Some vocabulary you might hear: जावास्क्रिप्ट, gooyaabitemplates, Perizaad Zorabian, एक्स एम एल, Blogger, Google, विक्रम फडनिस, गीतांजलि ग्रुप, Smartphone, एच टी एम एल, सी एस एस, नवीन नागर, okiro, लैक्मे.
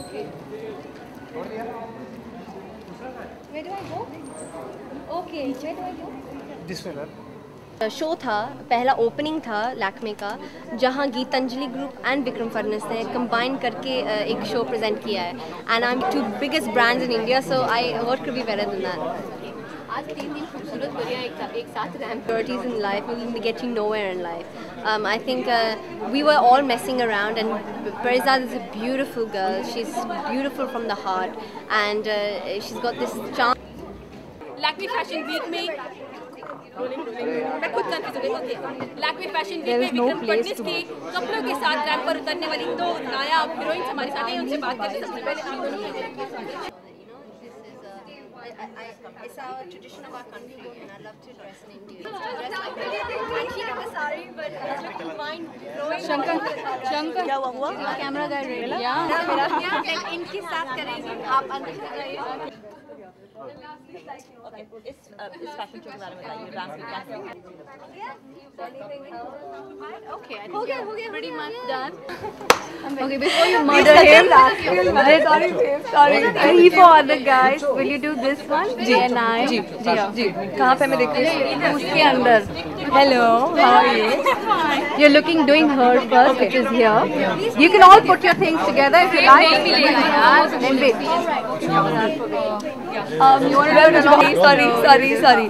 Okay. Where do I go? Okay, where do I go? This way, ma'am. Show था, पहला opening था लैक्मे का, जहां गीतांजलि ग्रुप एंड विक्रम फडनिस ने कंबाइन करके एक शो प्रेजेंट किया है. And I am two biggest brands in India, so I work to be better than that. आज 3 दिन खूबसूरत बढ़िया एक साथ RAM priorities in life we getting nowhere in life. I think we were all messing around and Perizaad is a beautiful girl. She is beautiful from the heart and she is got this chance. लैक्मे fashion week में मैं खुद confuse होती हूं. लैक्मे fashion week में विक्रम फडनिस के कपड़ों के साथ रैंप पर उतरने वाली दो नायाब हीरोइंस हमारे साथ हैं. उनसे बात करते सबसे पहले आप दोनों को it's our tradition of our country and I love to dress in India. She had a sari but mine flowing. Shankar kya hua camera guy really yeah inke saath karenge aap andar se jaiye. Okay, it's fashion show wala mein dance class. Yeah, okay, okay, pretty much done. Okay, before you murder him, sorry, he for other guys. Will you do this one? जी. कहाँ पे मैं देखती हूँ? उसके अंदर. Hello, how are you? You're looking doing her first, which is here. You can all put your things together if you like. You want to do it? Sorry.